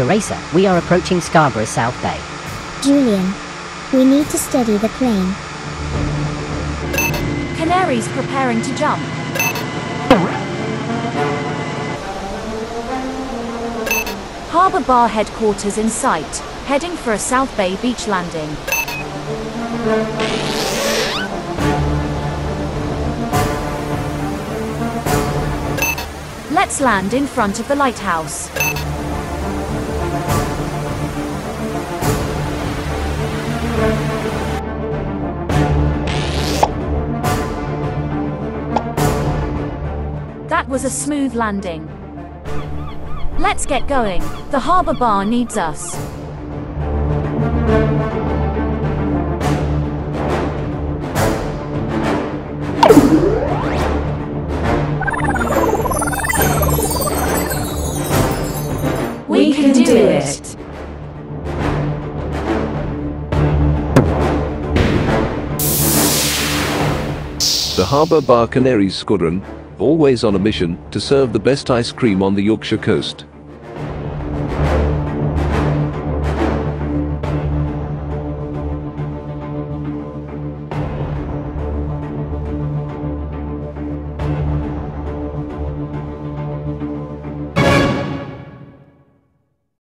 Teresa, we are approaching Scarborough South Bay. Julian, we need to steady the plane. Canaries preparing to jump. Harbour Bar headquarters in sight, heading for a South Bay beach landing. Let's land in front of the lighthouse. That was a smooth landing. Let's get going. The Harbour Bar needs us. We can do it. The Harbour Bar Canaries Squadron, always on a mission to serve the best ice cream on the Yorkshire coast.